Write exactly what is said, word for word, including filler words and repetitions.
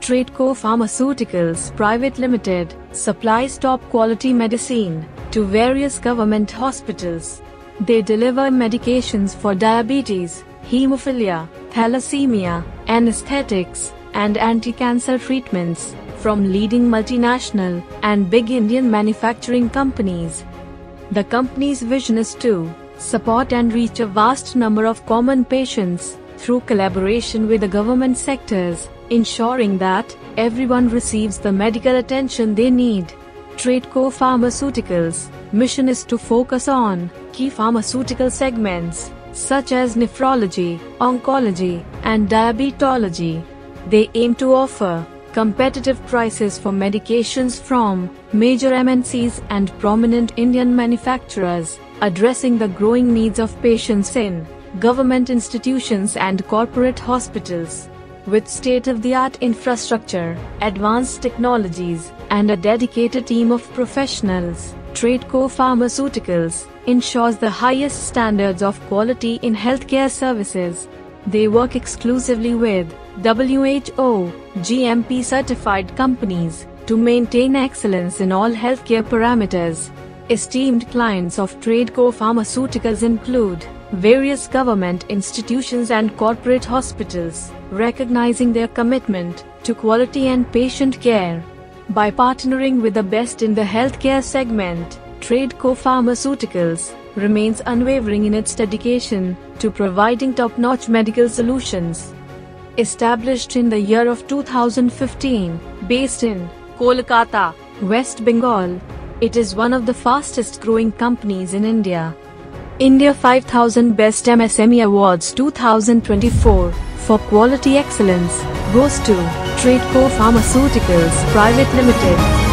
Tradeco Pharmaceuticals Private Limited supplies top quality medicine to various government hospitals. They deliver medications for diabetes, hemophilia, thalassemia, anesthetics, and anti-cancer treatments from leading multinational and big Indian manufacturing companies. The company's vision is to support and reach a vast number of common patients through collaboration with the government sectors, ensuring that everyone receives the medical attention they need. Tradeco Pharmaceuticals' mission is to focus on key pharmaceutical segments such as nephrology, oncology, and diabetology. They aim to offer competitive prices for medications from major M N Cs and prominent Indian manufacturers, addressing the growing needs of patients in government institutions and corporate hospitals. With state-of-the-art infrastructure, advanced technologies, and a dedicated team of professionals, Tradeco Pharmaceuticals ensures the highest standards of quality in healthcare services. They work exclusively with W H O G M P certified companies to maintain excellence in all healthcare parameters. Esteemed clients of Tradeco Pharmaceuticals include various government institutions and corporate hospitals, recognizing their commitment to quality and patient care. By partnering with the best in the healthcare segment, Tradeco Pharmaceuticals remains unwavering in its dedication to providing top-notch medical solutions. Established in the year of two thousand fifteen, based in Kolkata, West Bengal, it is one of the fastest-growing companies in India. India five thousand Best M S M E Awards twenty twenty-four for quality excellence goes to Tradeco Pharmaceuticals Private Limited.